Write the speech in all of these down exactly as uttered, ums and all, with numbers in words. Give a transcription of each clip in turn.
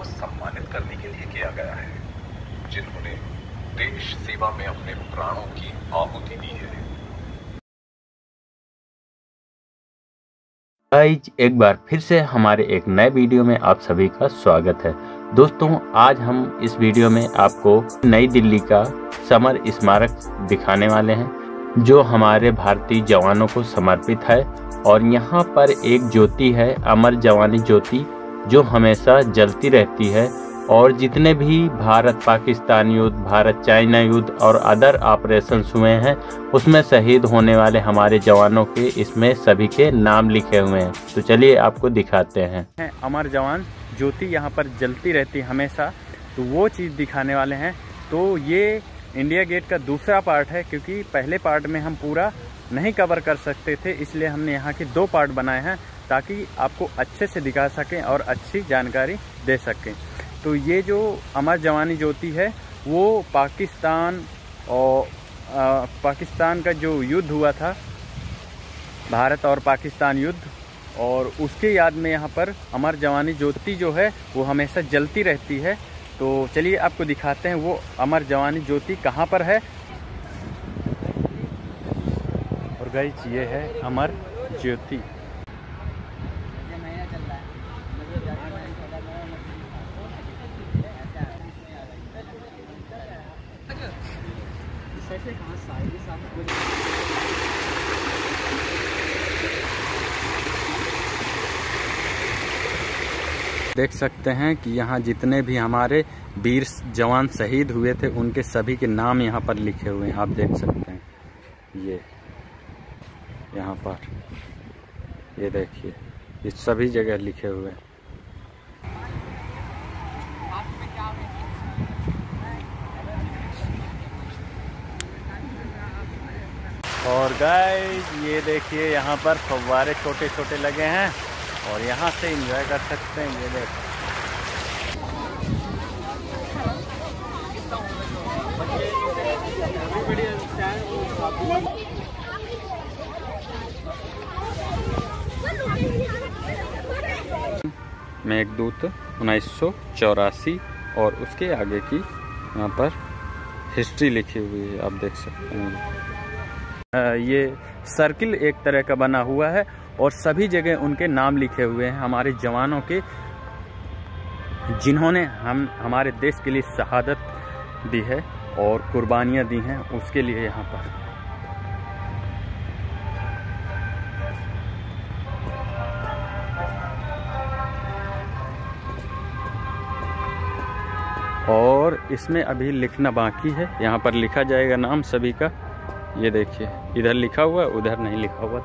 को सम्मानित करने के लिए किया गया है, जिन्होंने देश सेवा में अपने प्राणों की आहुति दी है। गाइज, एक बार फिर से हमारे एक नए वीडियो में आप सभी का स्वागत है। दोस्तों, आज हम इस वीडियो में आपको नई दिल्ली का समर स्मारक दिखाने वाले हैं, जो हमारे भारतीय जवानों को समर्पित है। और यहाँ पर एक ज्योति है, अमर जवानी ज्योति, जो हमेशा जलती रहती है। और जितने भी भारत पाकिस्तान युद्ध, भारत चाइना युद्ध और अदर ऑपरेशंस हुए हैं, उसमें शहीद होने वाले हमारे जवानों के इसमें सभी के नाम लिखे हुए हैं। तो चलिए आपको दिखाते हैं। अमर जवान ज्योति यहाँ पर जलती रहती है हमेशा, तो वो चीज़ दिखाने वाले हैं। तो ये इंडिया गेट का दूसरा पार्ट है, क्योंकि पहले पार्ट में हम पूरा नहीं कवर कर सकते थे, इसलिए हमने यहाँ के दो पार्ट बनाए हैं ताकि आपको अच्छे से दिखा सकें और अच्छी जानकारी दे सकें। तो ये जो अमर जवानी ज्योति है, वो पाकिस्तान और आ, पाकिस्तान का जो युद्ध हुआ था, भारत और पाकिस्तान युद्ध, और उसके याद में यहाँ पर अमर जवानी ज्योति जो है वो हमेशा जलती रहती है। तो चलिए आपको दिखाते हैं वो अमर जवानी ज्योति कहाँ पर है। और गाइस, ये है अमर ज्योति। देख सकते हैं कि यहाँ जितने भी हमारे वीर जवान शहीद हुए थे, उनके सभी के नाम यहाँ पर लिखे हुए हैं। आप देख सकते हैं, ये यहाँ पर, ये देखिए, ये सभी जगह लिखे हुए हैं। और गाइस, ये देखिए यहाँ पर फव्वारे छोटे छोटे लगे हैं और यहाँ से एंजॉय कर सकते हैं। ये देखो, मेघदूत उन्नीस सौ चौरासी और उसके आगे की यहाँ पर हिस्ट्री लिखी हुई है, आप देख सकते हैं। ये सर्किल एक तरह का बना हुआ है और सभी जगह उनके नाम लिखे हुए हैं हमारे जवानों के, जिन्होंने हम हमारे देश के लिए शहादत दी है और कुर्बानियां दी हैं, उसके लिए यहाँ पर। और इसमें अभी लिखना बाकी है, यहाँ पर लिखा जाएगा नाम सभी का। ये देखिए, इधर लिखा हुआ है, उधर नहीं लिखा हुआ।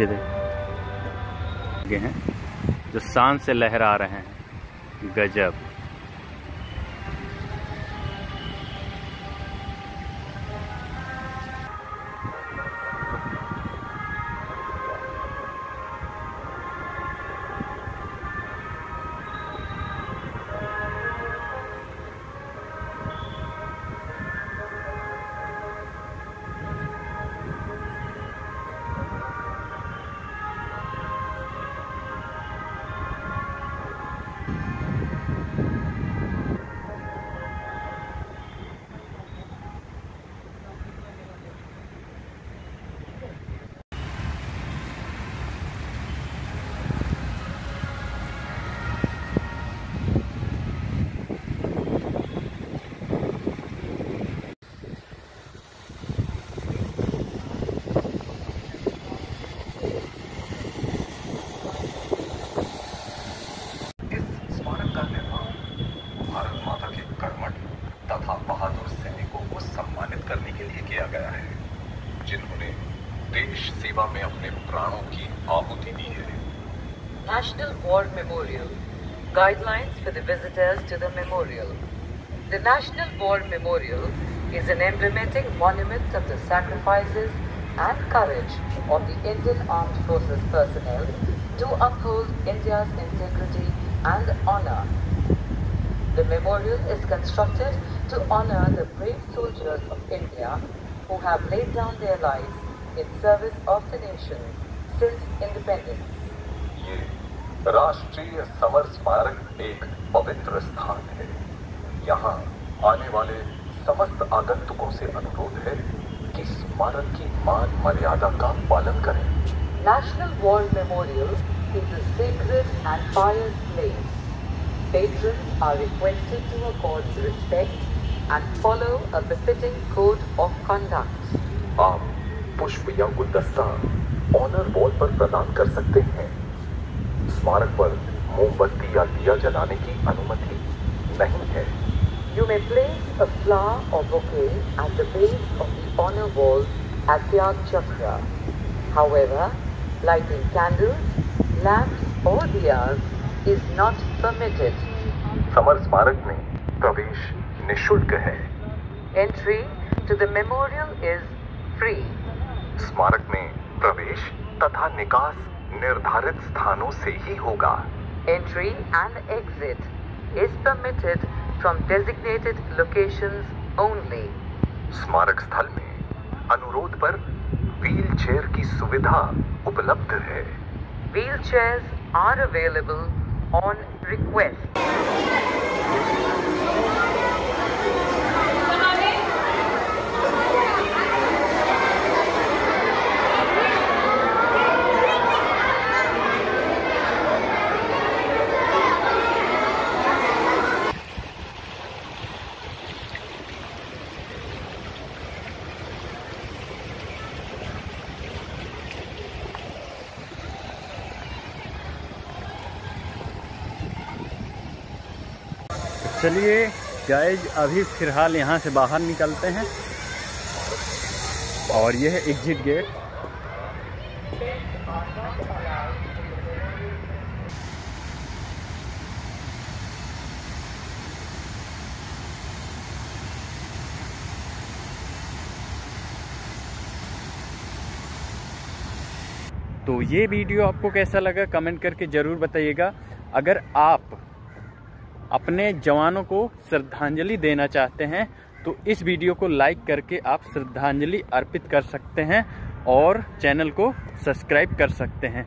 ये देखिए हैं जो शान से लहरा रहे हैं, गजब। देश सेवा में अपने प्राणों की आहुति दी है। National War Memorial guidelines for the visitors to the memorial. The National War Memorial is an emblematic monument of the sacrifices and courage of the Indian Armed Forces personnel to uphold India's integrity and honor. The memorial is constructed to honor the brave soldiers of India who have laid down their lives in service of the nation since independence. ये राष्ट्रीय summer स्मारक एक पवित्र स्थान है। यहाँ आने वाले समस्त आगंतुकों से अनुरोध है कि स्मारक की मान मर्यादा का पालन करें। National war memorial is a secret and pious place. Patrons are requested to accord respect and follow a befitting code of conduct. आप पुष्प या गुलदस्ता ऑनर वॉल पर प्रदान कर सकते हैं। स्मारक पर मोमबत्ती या दिया जलाने की अनुमति नहीं है। You may place a flower or bouquet at the base of the honor wall at the Tyag Chakra. However, lighting candles, lamps or diyas is not permitted. समर स्मारक में प्रवेश निःशुल्क है। Entry to the memorial is free. स्मारक में प्रवेश तथा निकास निर्धारित स्थानों से ही होगा। Entry and exit is permitted from designated locations only. स्मारक स्थल में अनुरोध पर व्हीलचेयर की सुविधा उपलब्ध है। Wheelchairs are available on request. चलिए गाइज, अभी फ़िलहाल यहाँ से बाहर निकलते हैं और यह है एग्जिट गेट। तो ये वीडियो आपको कैसा लगा कमेंट करके ज़रूर बताइएगा। अगर आप अपने जवानों को श्रद्धांजलि देना चाहते हैं तो इस वीडियो को लाइक करके आप श्रद्धांजलि अर्पित कर सकते हैं और चैनल को सब्सक्राइब कर सकते हैं।